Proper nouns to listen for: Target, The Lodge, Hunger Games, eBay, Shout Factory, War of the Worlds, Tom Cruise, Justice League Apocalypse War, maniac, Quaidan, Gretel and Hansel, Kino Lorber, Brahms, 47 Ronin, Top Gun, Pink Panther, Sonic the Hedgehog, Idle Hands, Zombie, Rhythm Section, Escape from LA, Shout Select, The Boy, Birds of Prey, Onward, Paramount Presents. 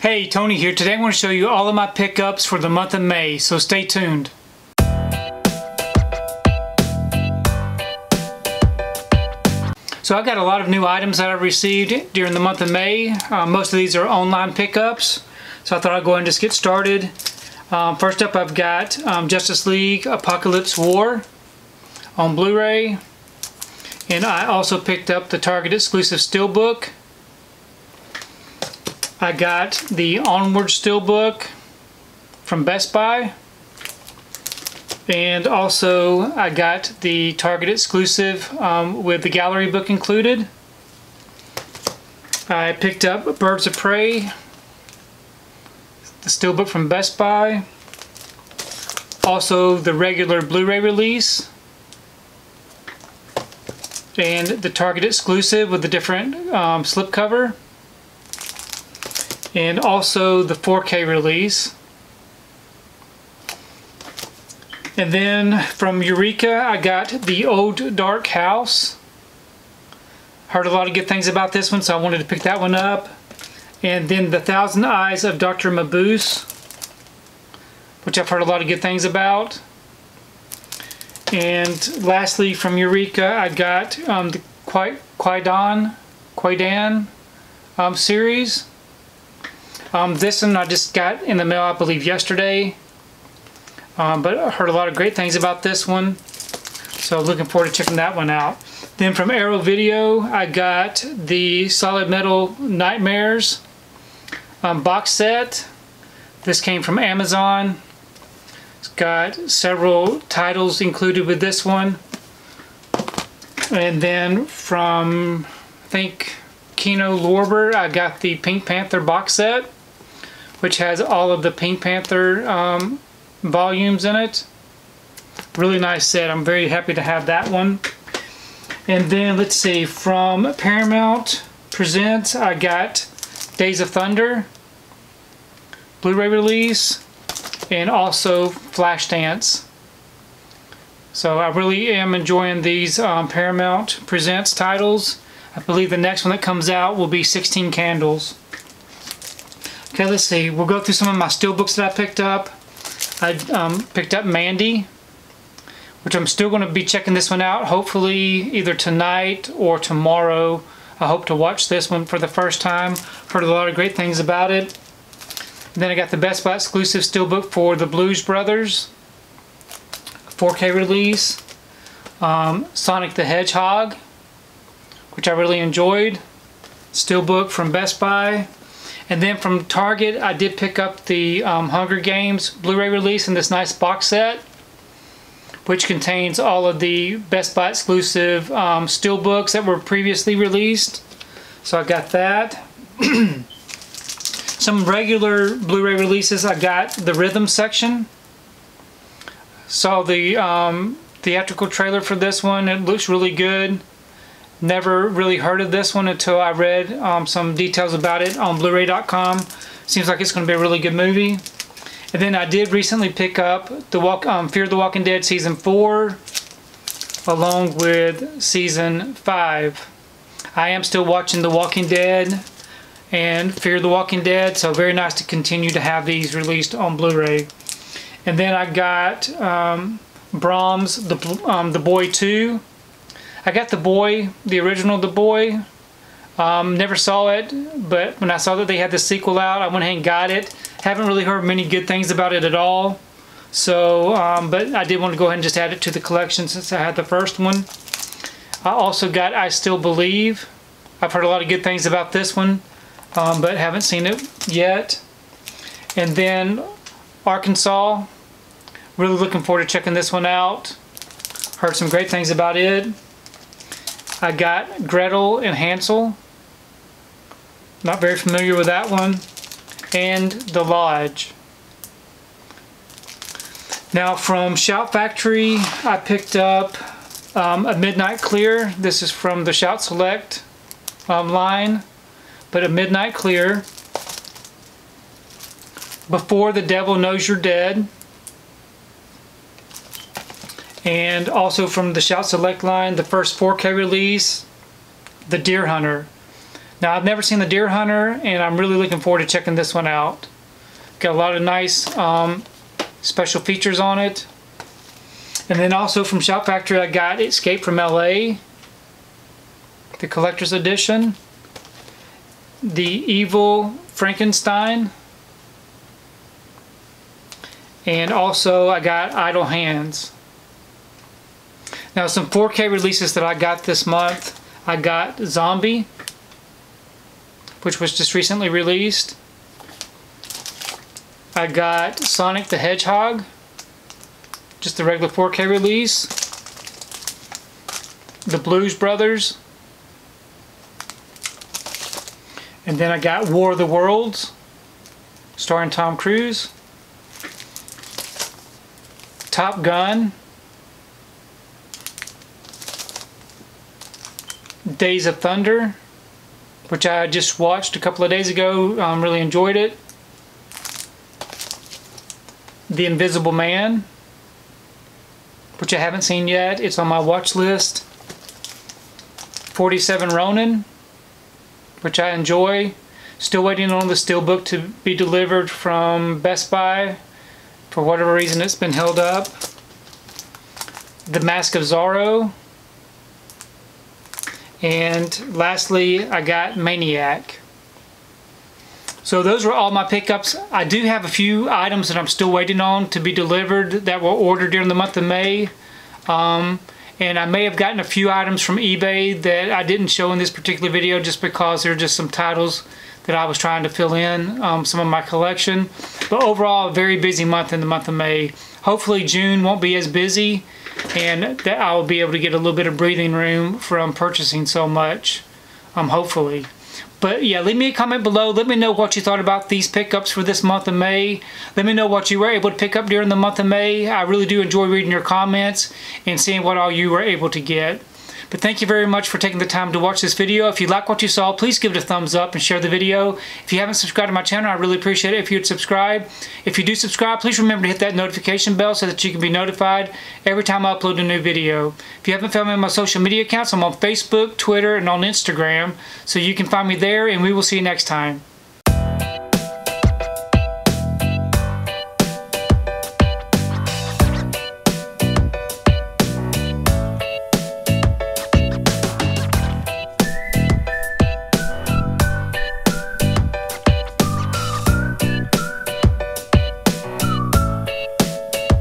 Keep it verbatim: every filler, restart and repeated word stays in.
Hey, Tony here. Today I'm going to show you all of my pickups for the month of May, so stay tuned. So I've got a lot of new items that I've received during the month of May. Uh, most of these are online pickups, so I thought I'd go ahead and just get started. Um, first up, I've got um, Justice League Apocalypse War on Blu-ray. And I also picked up the Target exclusive Steelbook. I got the Onward Steelbook from Best Buy. And also I got the Target exclusive um, with the gallery book included. I picked up Birds of Prey, the Steelbook from Best Buy. Also the regular Blu-ray release. And the Target exclusive with the different um, slipcover, and also the four K release. And then from Eureka I got the Old Dark House. Heard a lot of good things about this one, so I wanted to pick that one up. And then the Thousand Eyes of Doctor Mabuse, which I've heard a lot of good things about. And lastly, from Eureka, I got um, the Quaidan, Quaidan um, series. Um, this one I just got in the mail, I believe, yesterday. Um, but I heard a lot of great things about this one, so looking forward to checking that one out. Then from Arrow Video, I got the Solid Metal Nightmares um, box set. This came from Amazon. It's got several titles included with this one. And then from, I think, Kino Lorber, I got the Pink Panther box set, which has all of the Pink Panther um, volumes in it. Really nice set. I'm very happy to have that one. And then, let's see, from Paramount Presents, I got Days of Thunder, Blu-ray release, and also Flashdance. So I really am enjoying these um, Paramount Presents titles. I believe the next one that comes out will be sixteen Candles. Okay, let's see. We'll go through some of my steelbooks that I picked up. I um, picked up Mandy, which I'm still going to be checking this one out, hopefully either tonight or tomorrow. I hope to watch this one for the first time. Heard a lot of great things about it. Then I got the Best Buy exclusive steelbook for the Blues Brothers, four K release. Um, Sonic the Hedgehog, which I really enjoyed, steelbook from Best Buy. And then from Target, I did pick up the um, Hunger Games Blu-ray release in this nice box set, which contains all of the Best Buy exclusive um, steelbooks that were previously released. So I got that. Some regular Blu-ray releases, I got the Rhythm Section. Saw the um, theatrical trailer for this one. It looks really good. Never really heard of this one until I read um, some details about it on Blu-ray dot com. Seems like it's going to be a really good movie. And then I did recently pick up the walk, um, Fear the Walking Dead Season four along with Season five. I am still watching The Walking Dead and Fear the Walking Dead, so very nice to continue to have these released on Blu-ray. And then I got um, Brahms, the, um, the Boy two. I got The Boy, the original The Boy. Um, never saw it, but when I saw that they had the sequel out, I went ahead and got it. Haven't really heard many good things about it at all. So, um, but I did want to go ahead and just add it to the collection since I had the first one. I also got I Still Believe. I've heard a lot of good things about this one. Um, but haven't seen it yet. And then Arkansas, really looking forward to checking this one out. Heard some great things about it. I got Gretel and Hansel, not very familiar with that one. And The Lodge. Now from Shout Factory I picked up um, a Midnight Clear. This is from the Shout Select um, line. But a Midnight Clear, Before the Devil Knows You're Dead, and also from the Shout Select line, the first four K release, the Deer Hunter. Now, I've never seen the Deer Hunter, and I'm really looking forward to checking this one out. Got a lot of nice um, special features on it. And then also from Shout Factory, I got Escape from L A, the collector's edition, The Evil Frankenstein, and also I got Idle Hands. Now, some four K releases that I got this month. I got Zombie, which was just recently released. I got Sonic the Hedgehog, just the regular four K release. The Blues Brothers. And then I got War of the Worlds, starring Tom Cruise. Top Gun. Days of Thunder, which I just watched a couple of days ago. Um, really enjoyed it. The Invisible Man, which I haven't seen yet. It's on my watch list. forty-seven Ronin, which I enjoy. Still waiting on the Steelbook to be delivered from Best Buy. For whatever reason, it's been held up. The Mask of Zorro. And lastly, I got Maniac. So those were all my pickups. I do have a few items that I'm still waiting on to be delivered that were ordered during the month of May. Um, and I may have gotten a few items from eBay that I didn't show in this particular video just because there are just some titles that I was trying to fill in um, some of my collection. But overall, a very busy month in the month of May. Hopefully June won't be as busy, and that I'll be able to get a little bit of breathing room from purchasing so much, um, hopefully. But yeah, leave me a comment below. Let me know what you thought about these pickups for this month of May. Let me know what you were able to pick up during the month of May. I really do enjoy reading your comments and seeing what all you were able to get. But thank you very much for taking the time to watch this video. If you like what you saw, please give it a thumbs up and share the video. If you haven't subscribed to my channel, I really appreciate it if you'd subscribe. If you do subscribe, please remember to hit that notification bell so that you can be notified every time I upload a new video. If you haven't found me on my social media accounts, I'm on Facebook, Twitter, and on Instagram. So you can find me there, and we will see you next time.